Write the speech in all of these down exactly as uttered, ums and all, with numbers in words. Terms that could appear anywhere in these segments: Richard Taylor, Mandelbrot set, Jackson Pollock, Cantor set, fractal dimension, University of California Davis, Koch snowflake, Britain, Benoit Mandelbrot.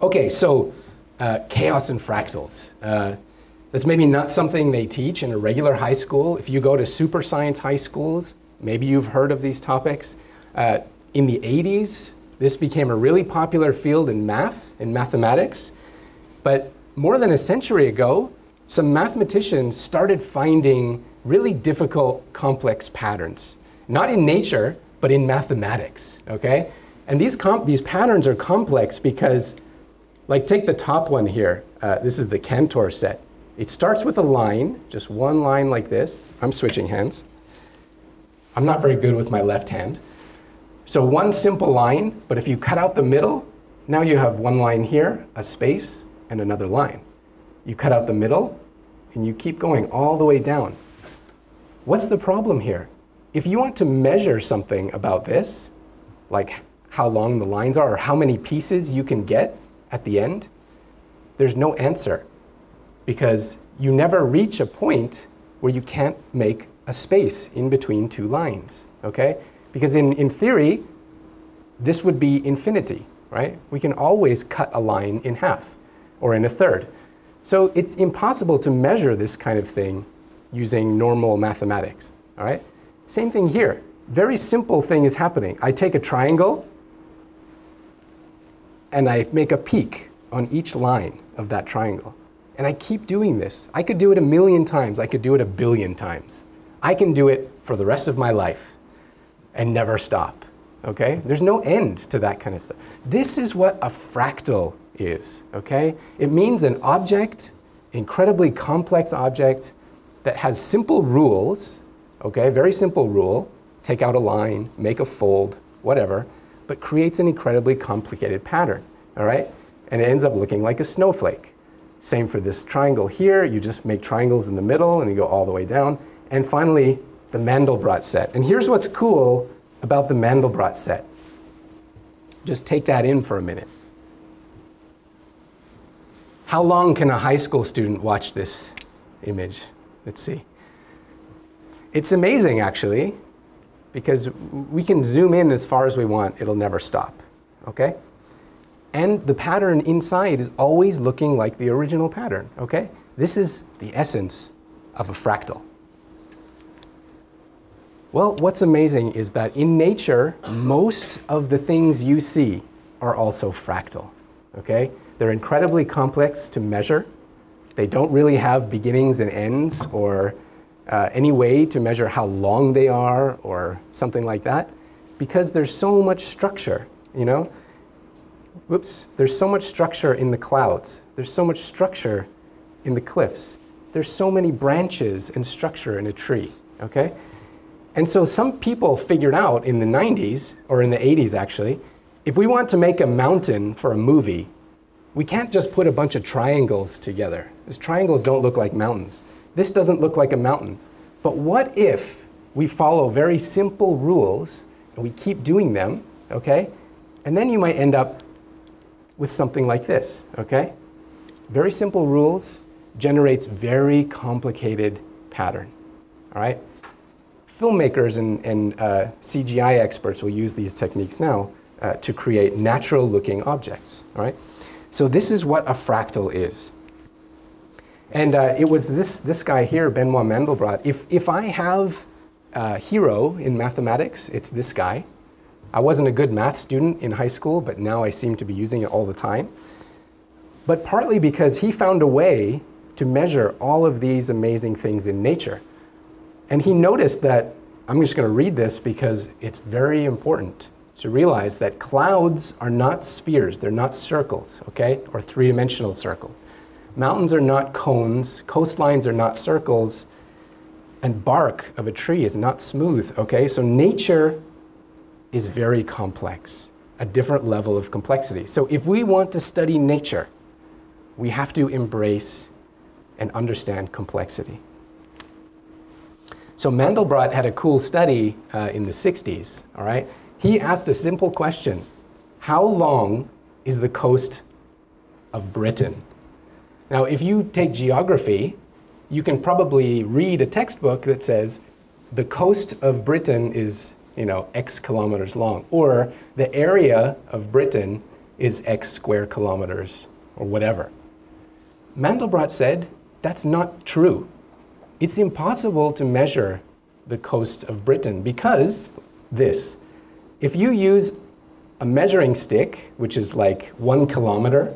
Okay, so uh, chaos and fractals. Uh, that's maybe not something they teach in a regular high school. If you go to super science high schools, maybe you've heard of these topics. Uh, in the eighties, this became a really popular field in math, in mathematics. But more than a century ago, some mathematicians started finding really difficult, complex patterns. Not in nature, but in mathematics, okay? And these, comp these patterns are complex because, like, take the top one here. Uh, this is the Cantor set. It starts with a line, just one line like this. I'm switching hands. I'm not very good with my left hand. So one simple line, but if you cut out the middle, now you have one line here, a space, and another line. You cut out the middle, and you keep going all the way down. What's the problem here? If you want to measure something about this, like how long the lines are or how many pieces you can get at the end, there's no answer because you never reach a point where you can't make a space in between two lines, okay? Because in, in theory, this would be infinity, right? We can always cut a line in half or in a third. So it's impossible to measure this kind of thing using normal mathematics, all right? Same thing here. Very simple thing is happening. I take a triangle and I make a peak on each line of that triangle. And I keep doing this. I could do it a million times. I could do it a billion times. I can do it for the rest of my life and never stop, okay? There's no end to that kind of stuff. This is what a fractal is, okay? It means an object, incredibly complex object that has simple rules, okay? Very simple rule. Take out a line, make a fold, whatever, but creates an incredibly complicated pattern, all right? And it ends up looking like a snowflake. Same for this triangle here. You just make triangles in the middle and you go all the way down. And finally, the Mandelbrot set. And here's what's cool about the Mandelbrot set. Just take that in for a minute. How long can a high school student watch this image? Let's see. It's amazing, actually, because we can zoom in as far as we want. It'll never stop, okay? And the pattern inside is always looking like the original pattern, okay? This is the essence of a fractal. Well, what's amazing is that in nature, most of the things you see are also fractal, okay? They're incredibly complex to measure. They don't really have beginnings and ends or Uh, any way to measure how long they are or something like that, because there's so much structure, you know? Whoops, there's so much structure in the clouds. There's so much structure in the cliffs. There's so many branches and structure in a tree, okay? And so some people figured out in the nineties, or in the eighties actually, if we want to make a mountain for a movie, we can't just put a bunch of triangles together, because triangles don't look like mountains. This doesn't look like a mountain. But what if we follow very simple rules and we keep doing them, okay? And then you might end up with something like this, okay? Very simple rules generates very complicated pattern, all right? Filmmakers and, and uh, C G I experts will use these techniques now uh, to create natural-looking objects, all right? So this is what a fractal is. And uh, it was this, this guy here, Benoit Mandelbrot. If, if I have a hero in mathematics, it's this guy. I wasn't a good math student in high school, but now I seem to be using it all the time. But partly because he found a way to measure all of these amazing things in nature. And he noticed that, I'm just going to read this because it's very important to realize that clouds are not spheres, they're not circles, okay, or three-dimensional circles. Mountains are not cones, coastlines are not circles, and bark of a tree is not smooth, okay? So nature is very complex, a different level of complexity. So if we want to study nature, we have to embrace and understand complexity. So Mandelbrot had a cool study uh, in the sixties, all right? He asked a simple question. How long is the coast of Britain? Now, if you take geography, you can probably read a textbook that says the coast of Britain is, you know, X kilometers long, or the area of Britain is x square kilometers or whatever. Mandelbrot said that's not true. It's impossible to measure the coasts of Britain because this. If you use a measuring stick, which is like one kilometer,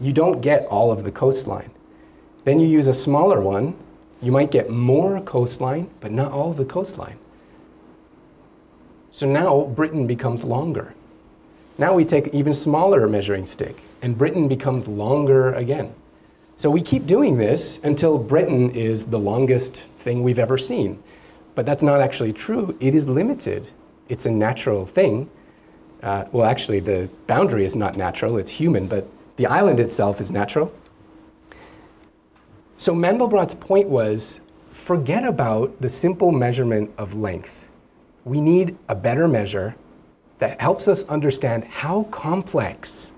you don't get all of the coastline. Then you use a smaller one, you might get more coastline, but not all of the coastline. So now Britain becomes longer. Now we take an even smaller measuring stick, and Britain becomes longer again. So we keep doing this until Britain is the longest thing we've ever seen. But that's not actually true. It is limited. It's a natural thing. Uh, well, actually, the boundary is not natural. It's human, but the island itself is natural. So Mandelbrot's point was, forget about the simple measurement of length. We need a better measure that helps us understand how complex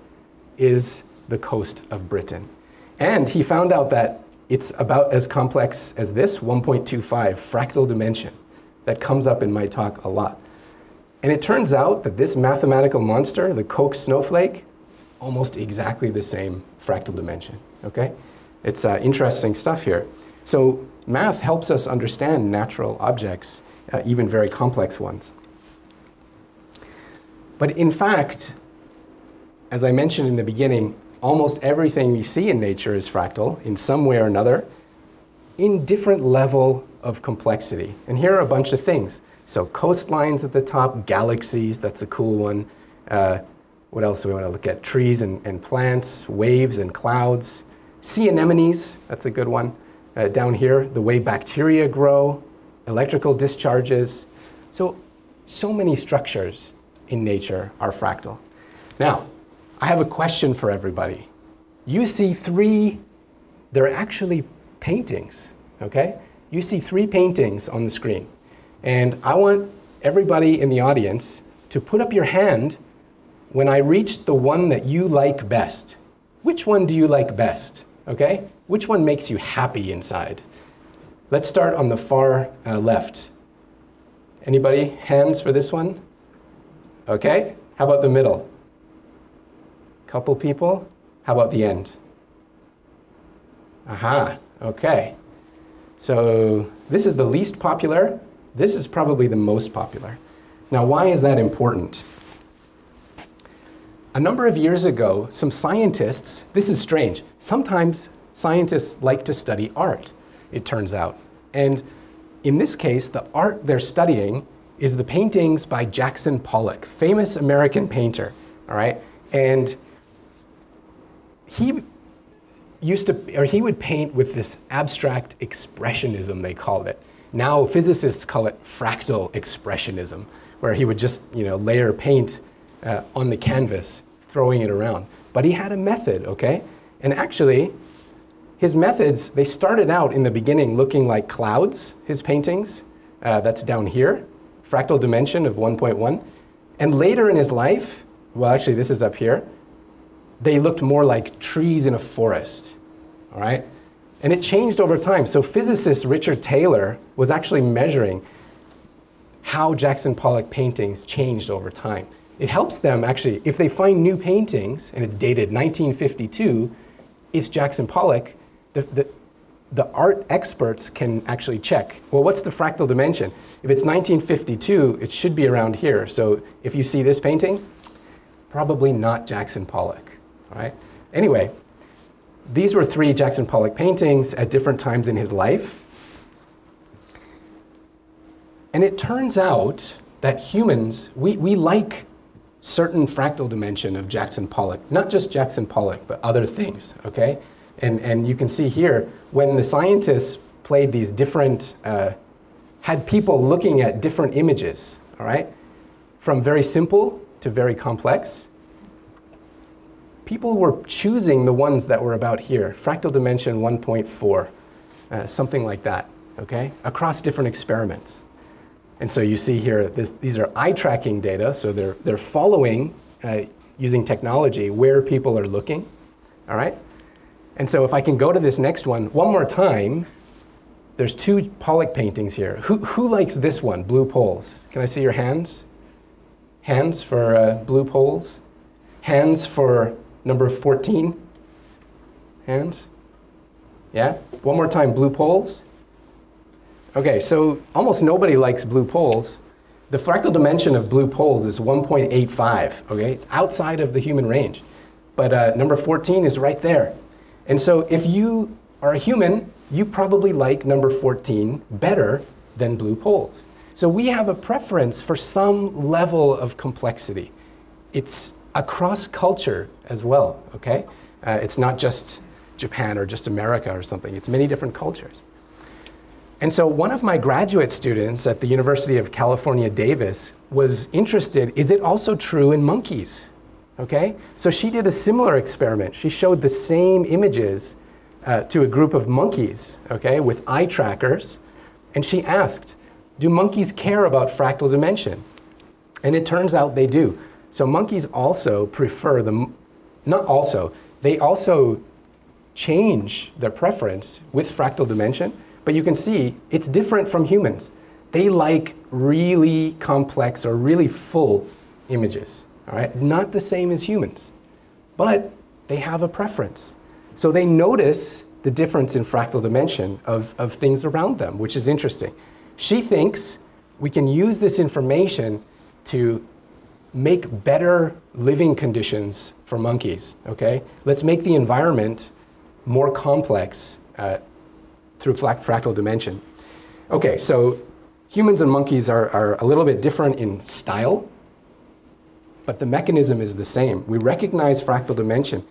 is the coast of Britain. And he found out that it's about as complex as this, one point two five fractal dimension, that comes up in my talk a lot. And it turns out that this mathematical monster, the Koch snowflake, almost exactly the same fractal dimension, okay? It's uh, interesting stuff here. So math helps us understand natural objects, uh, even very complex ones. But in fact, as I mentioned in the beginning, almost everything we see in nature is fractal in some way or another, in different level of complexity. And here are a bunch of things. So coastlines at the top, galaxies, that's a cool one. Uh, what else do we want to look at? Trees and, and plants, waves and clouds. Sea anemones, that's a good one. Uh, down here, the way bacteria grow, electrical discharges. So, so many structures in nature are fractal. Now, I have a question for everybody. You see three, they're actually paintings, okay? You see three paintings on the screen. And I want everybody in the audience to put up your hand when I reach the one that you like best. Which one do you like best, okay? Which one makes you happy inside? Let's start on the far uh, left. Anybody, hands for this one? Okay, how about the middle? Couple people. How about the end? Aha, okay. So this is the least popular. This is probably the most popular. Now, why is that important? A number of years ago, some scientists, this is strange, sometimes scientists like to study art, it turns out. And in this case, the art they're studying is the paintings by Jackson Pollock, famous American painter, all right? And he used to, or he would paint with this abstract expressionism, they called it. Now physicists call it fractal expressionism, where he would just, you know, layer paint uh, on the canvas, throwing it around. But he had a method, okay? And actually, his methods, they started out in the beginning looking like clouds, his paintings. Uh, that's down here, fractal dimension of one point one. And later in his life, well, actually, this is up here, they looked more like trees in a forest, all right? And it changed over time. So physicist Richard Taylor was actually measuring how Jackson Pollock paintings changed over time. It helps them, actually, if they find new paintings, and it's dated nineteen fifty-two, it's Jackson Pollock, the, the, the art experts can actually check, well, what's the fractal dimension? If it's nineteen fifty-two, it should be around here. So if you see this painting, probably not Jackson Pollock, all right? Anyway, these were three Jackson Pollock paintings at different times in his life. And it turns out that humans, we, we like certain fractal dimension of Jackson Pollock, not just Jackson Pollock, but other things, okay? And, and you can see here, when the scientists played these different, uh, had people looking at different images, all right? From very simple to very complex, people were choosing the ones that were about here, fractal dimension one point four, uh, something like that, okay, across different experiments. And so you see here, this, these are eye tracking data, so they're, they're following, uh, using technology, where people are looking, all right? And so if I can go to this next one, one more time, there's two Pollock paintings here. Who, who likes this one, Blue Poles? Can I see your hands? Hands for uh, Blue Poles. hands for number fourteen? Hands? Yeah? One more time, blue poles. OK, so almost nobody likes blue poles. The fractal dimension of blue poles is one point eight five, OK? It's outside of the human range. But uh, number fourteen is right there. And so if you are a human, you probably like number fourteen better than blue poles. So we have a preference for some level of complexity. It's across culture as well, OK? Uh, it's not just Japan or just America or something. It's many different cultures. And so one of my graduate students at the University of California Davis was interested, is it also true in monkeys? Okay? So she did a similar experiment. She showed the same images uh, to a group of monkeys, okay, with eye trackers. And she asked, do monkeys care about fractal dimension? And it turns out they do. So monkeys also prefer the, not also, they also change their preference with fractal dimension. But you can see it's different from humans. They like really complex or really full images. All right? Not the same as humans. But they have a preference. So they notice the difference in fractal dimension of, of things around them, which is interesting. She thinks we can use this information to make better living conditions for monkeys. Okay? Let's make the environment more complex uh, through fractal dimension. OK, so humans and monkeys are, are a little bit different in style, but the mechanism is the same. We recognize fractal dimension.